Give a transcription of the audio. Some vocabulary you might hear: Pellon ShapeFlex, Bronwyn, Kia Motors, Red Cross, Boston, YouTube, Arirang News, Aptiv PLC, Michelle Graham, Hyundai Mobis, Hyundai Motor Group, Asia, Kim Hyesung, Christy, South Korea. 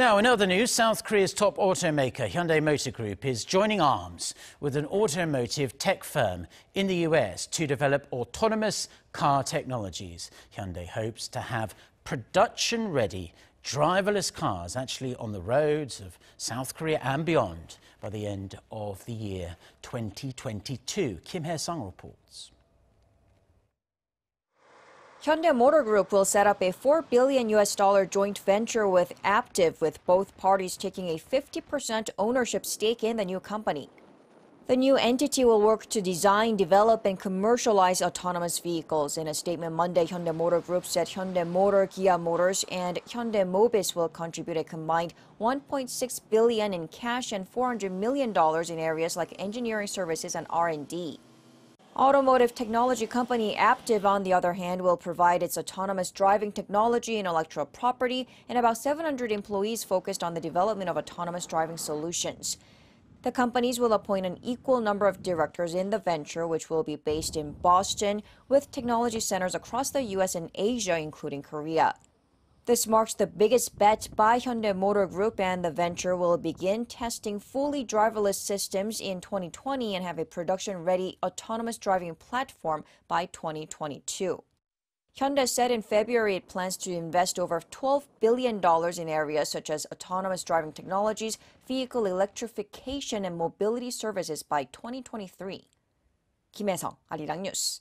Now, in other news, South Korea's top automaker Hyundai Motor Group is joining arms with an automotive tech firm in the US to develop autonomous car technologies. Hyundai hopes to have production-ready driverless cars actually on the roads of South Korea and beyond by the end of the year 2022. Kim Hyesung reports. Hyundai Motor Group will set up a $4 billion joint venture with Aptiv, with both parties taking a 50% ownership stake in the new company. The new entity will work to design, develop, and commercialize autonomous vehicles. In a statement Monday, Hyundai Motor Group said Hyundai Motor, Kia Motors, and Hyundai Mobis will contribute a combined $1.6 billion in cash and $400 million in areas like engineering services and R&D. Automotive technology company Aptiv, on the other hand, will provide its autonomous driving technology, intellectual property, and about 700 employees focused on the development of autonomous driving solutions. The companies will appoint an equal number of directors in the venture, which will be based in Boston, with technology centers across the U.S. and Asia, including Korea. This marks the biggest bet by Hyundai Motor Group, and the venture will begin testing fully driverless systems in 2020 and have a production-ready autonomous driving platform by 2022. Hyundai said in February it plans to invest over $12 billion in areas such as autonomous driving technologies, vehicle electrification, and mobility services by 2023. Kim Hyesung, Arirang News.